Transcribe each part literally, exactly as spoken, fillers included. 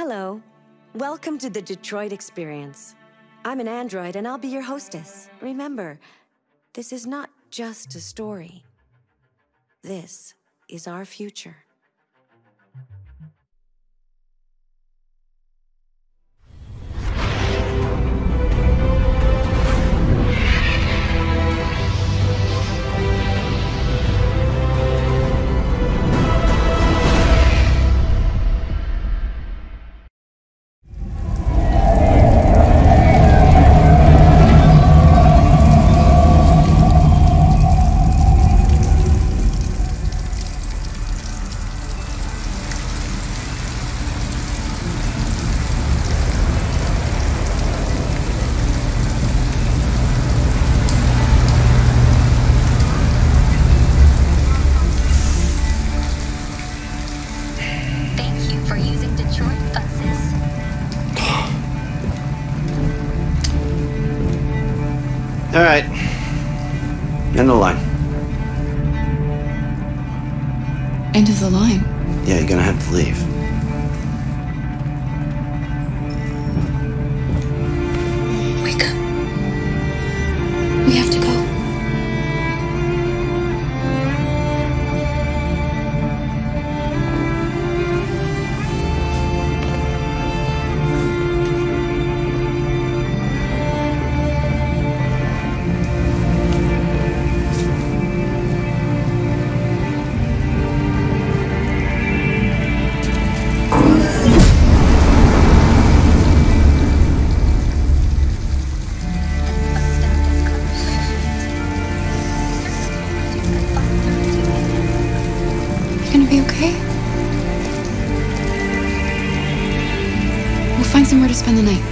Hello. Welcome to the Detroit Experience. I'm an android and I'll be your hostess. Remember, this is not just a story. This is our future. Alright. End of the line. End of the line? Yeah, you're gonna have to leave. Wake up. We have to spend the night.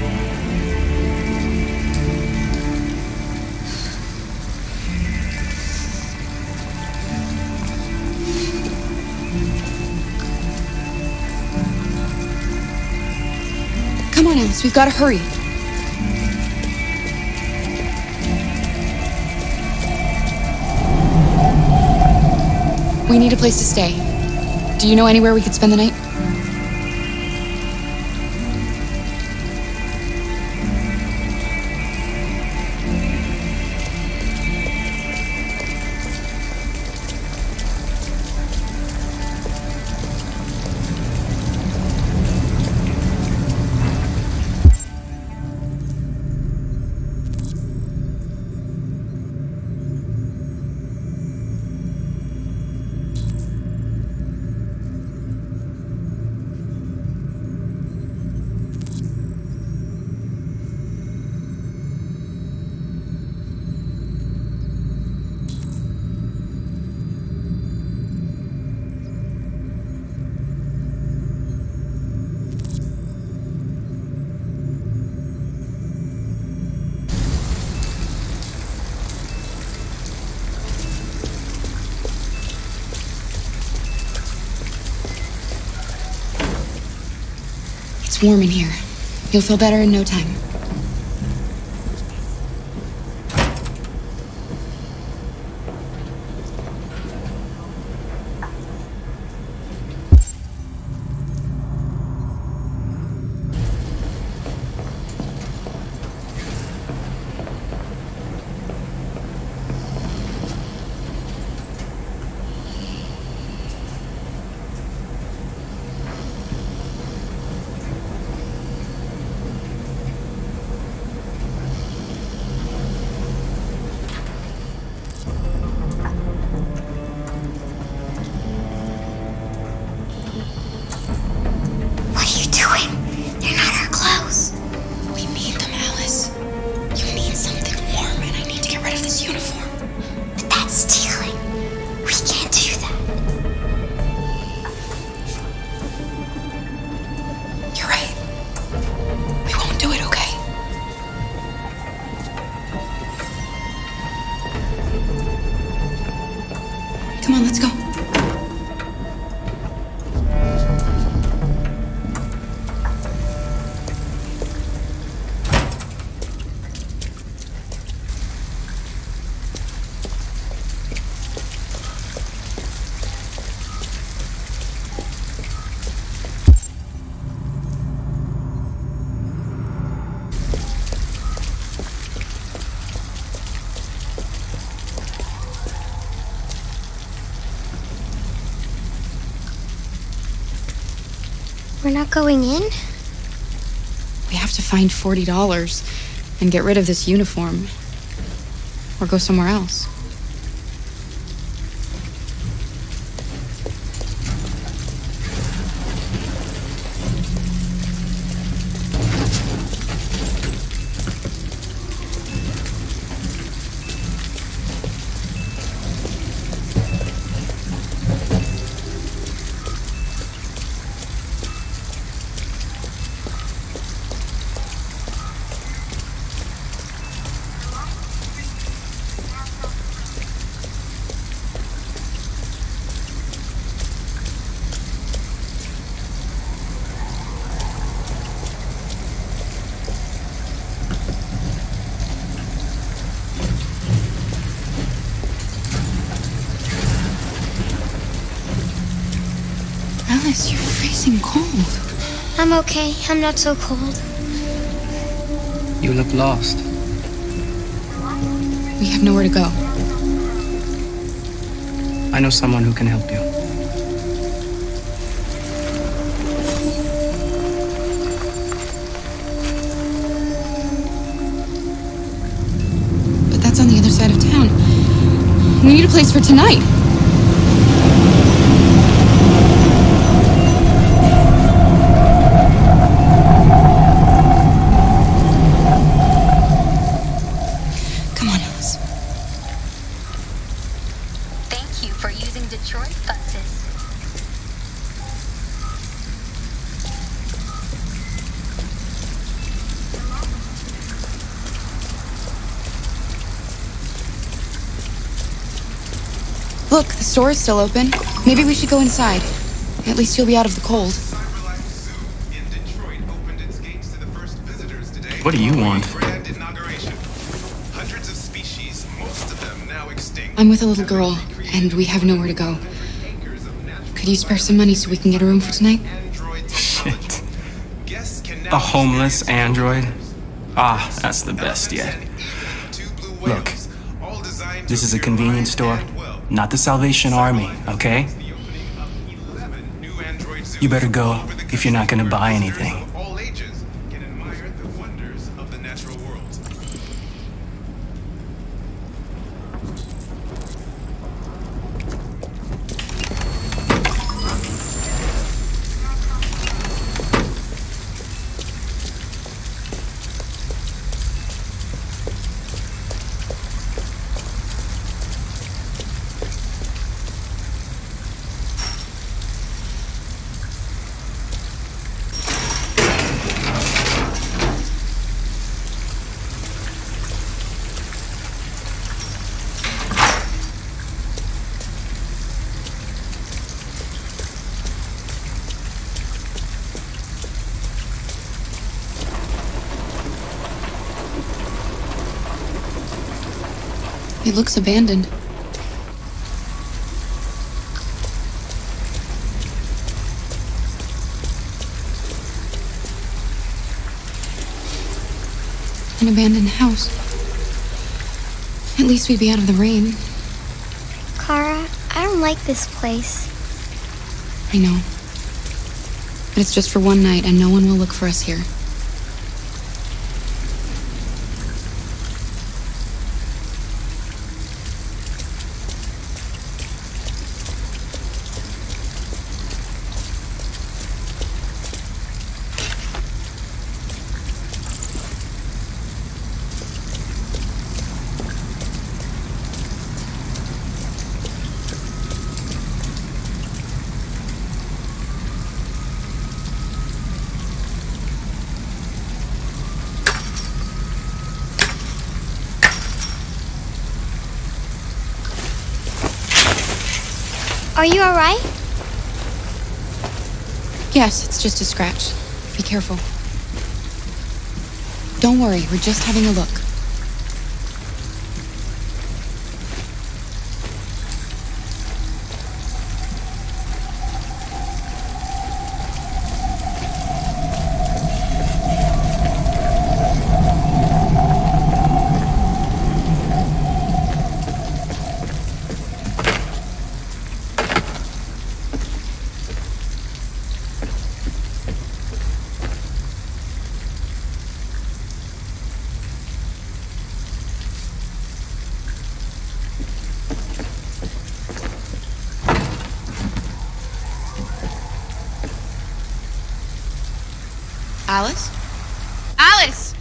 Come on, Alice, we've got to hurry. We need a place to stay. Do you know anywhere we could spend the night? It's warm in here. You'll feel better in no time. We're not going in? We have to find forty dollars and get rid of this uniform. Or go somewhere else. You're freezing cold. I'm okay. I'm not so cold. You look lost. We have nowhere to go. I know someone who can help you. But that's on the other side of town. We need a place for tonight. Look, the store is still open. Maybe we should go inside. At least you'll be out of the cold. What do you want? I'm with a little girl, and we have nowhere to go. Could you spare some money so we can get a room for tonight? Shit. A homeless android? Ah, that's the best yet. Look, this is a convenience store. Not the Salvation Army, okay? You better go if you're not gonna buy anything. It looks abandoned. An abandoned house. At least we'd be out of the rain. Kara, I don't like this place. I know. But it's just for one night, and no one will look for us here. Are you all right? Yes, it's just a scratch. Be careful. Don't worry, we're just having a look. Alice? Alice!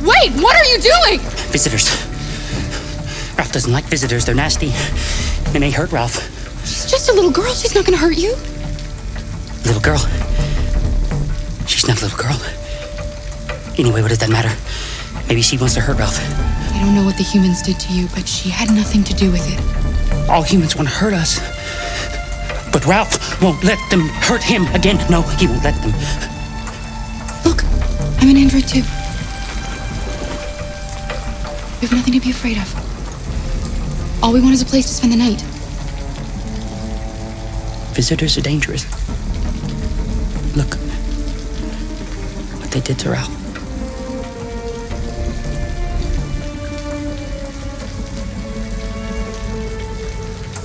Wait, what are you doing? Visitors. Ralph doesn't like visitors. They're nasty. They may hurt Ralph. She's just a little girl. She's not gonna hurt you. Little girl? She's not a little girl. Anyway, what does that matter? Maybe she wants to hurt Ralph. I don't know what the humans did to you, but she had nothing to do with it. All humans want to hurt us. But Ralph won't let them hurt him again. No, he won't let them. Look, I'm an android too. We have nothing to be afraid of. All we want is a place to spend the night. Visitors are dangerous. Look what they did to Ralph.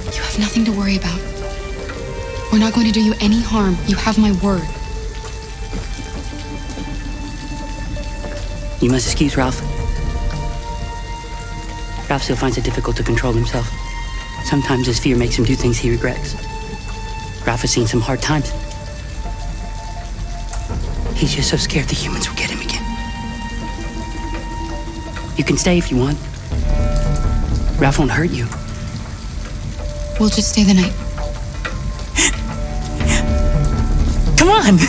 You have nothing to worry about. We're not going to do you any harm. You have my word. You must excuse Ralph. Ralph still finds it difficult to control himself. Sometimes his fear makes him do things he regrets. Ralph has seen some hard times. He's just so scared the humans will get him again. You can stay if you want. Ralph won't hurt you. We'll just stay the night. Come on!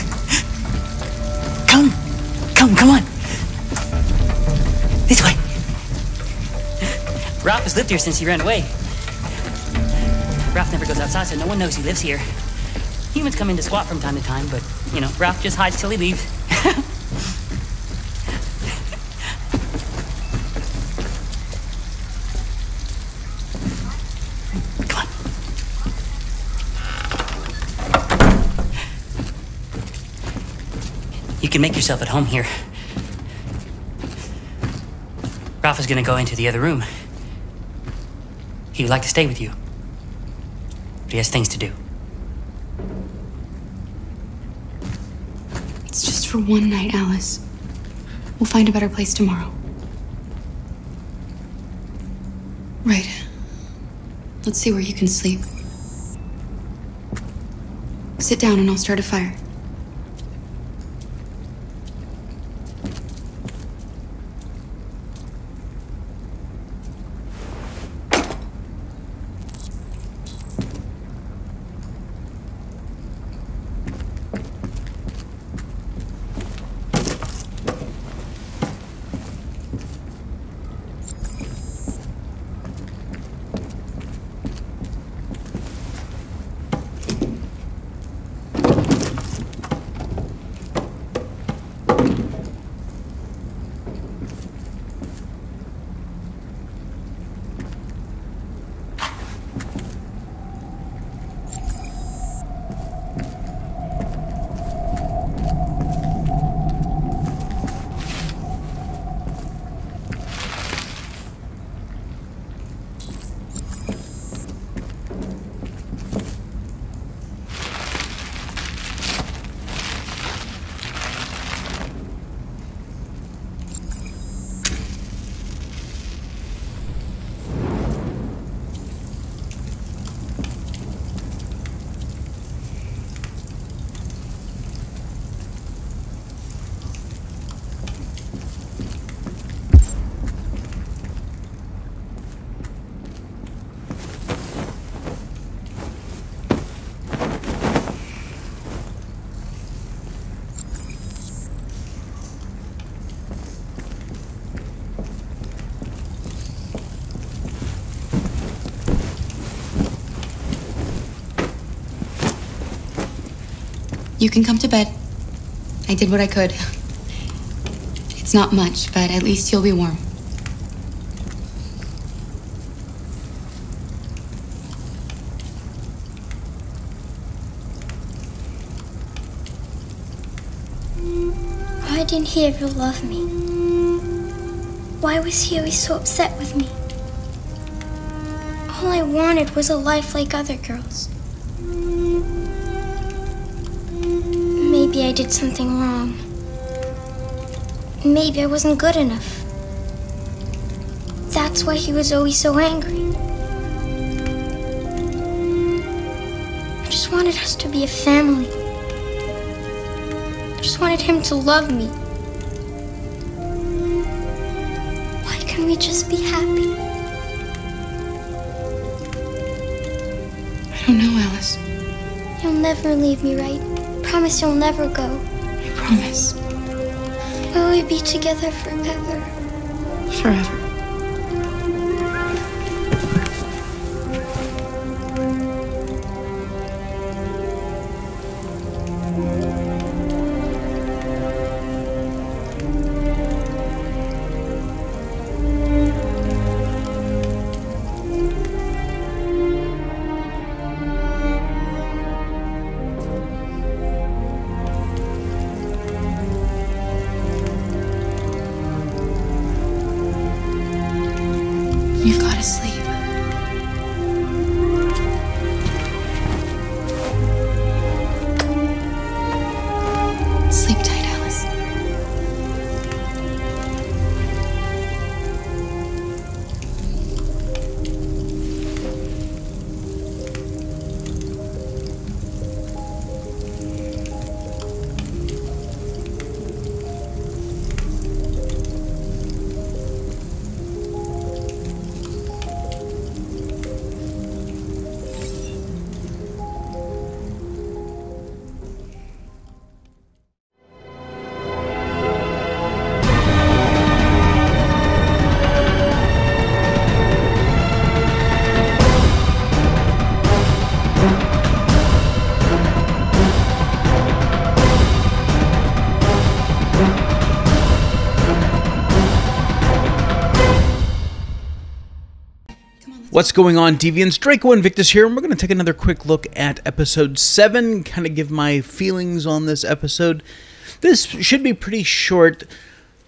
Come! Come, come on! This way! Ralph has lived here since he ran away. Ralph never goes outside, so no one knows he lives here. Humans come in to squat from time to time, but, you know, Ralph just hides till he leaves. Come on. You can make yourself at home here. Ralph is gonna go into the other room. He would like to stay with you, but he has things to do. It's just for one night, Alice. We'll find a better place tomorrow. Right. Let's see where you can sleep. Sit down and I'll start a fire. You can come to bed. I did what I could. It's not much, but at least you'll be warm. Why didn't he ever love me? Why was he always so upset with me? All I wanted was a life like other girls. Maybe I did something wrong. Maybe I wasn't good enough. That's why he was always so angry. just wanted us to be a family. I just wanted him to love me. Why can't we just be happy? I don't know, Alice. You'll never leave me, right? Promise you'll never go. I promise. Will we be together forever? Forever. You've got to sleep. Sleep tight, Alice. What's going on, Deviants? Draco Invictus here, and we're going to take another quick look at episode seven, kind of give my feelings on this episode. This should be pretty short.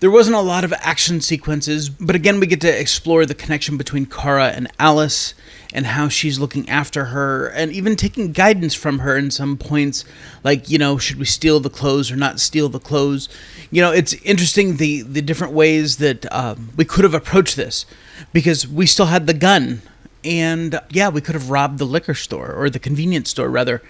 There wasn't a lot of action sequences, but again, we get to explore the connection between Kara and Alice, and how she's looking after her, and even taking guidance from her in some points, like, you know, should we steal the clothes or not steal the clothes? You know, it's interesting the, the different ways that um, we could have approached this, because we still had the gun. And, yeah, we could have robbed the liquor store, or the convenience store, rather.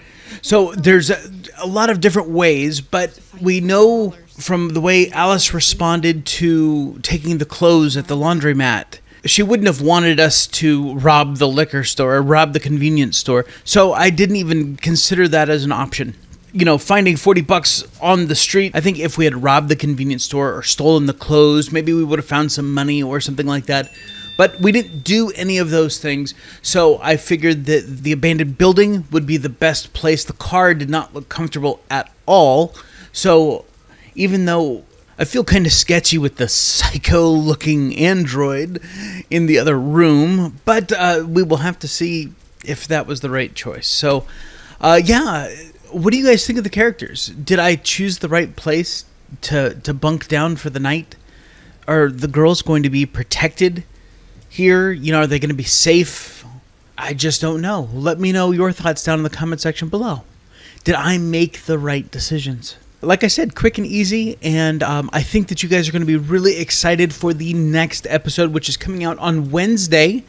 So there's a, a lot of different ways, but we know from the way Alice responded to taking the clothes at the laundromat, she wouldn't have wanted us to rob the liquor store or rob the convenience store. So I didn't even consider that as an option. You know, finding forty bucks on the street, I think if we had robbed the convenience store or stolen the clothes, maybe we would have found some money or something like that. But we didn't do any of those things, so I figured that the abandoned building would be the best place. The car did not look comfortable at all, so even though I feel kind of sketchy with the psycho-looking android in the other room, but uh, we will have to see if that was the right choice. So, uh, yeah, what do you guys think of the characters? Did I choose the right place to, to bunk down for the night? Are the girls going to be protected here? You know, are they going to be safe? I just don't know. Let me know your thoughts down in the comment section below. Did I make the right decisions? Like I said, quick and easy, and um, I think that you guys are going to be really excited for the next episode, which is coming out on Wednesday,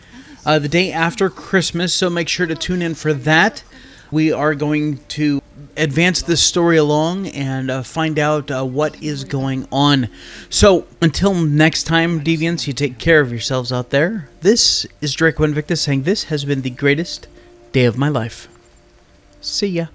uh, the day after Christmas, so make sure to tune in for that. We are going to advance this story along and uh, find out uh, what is going on. So until next time, Deviants, you take care of yourselves out there. This is Draco Invictus saying this has been the greatest day of my life. See ya.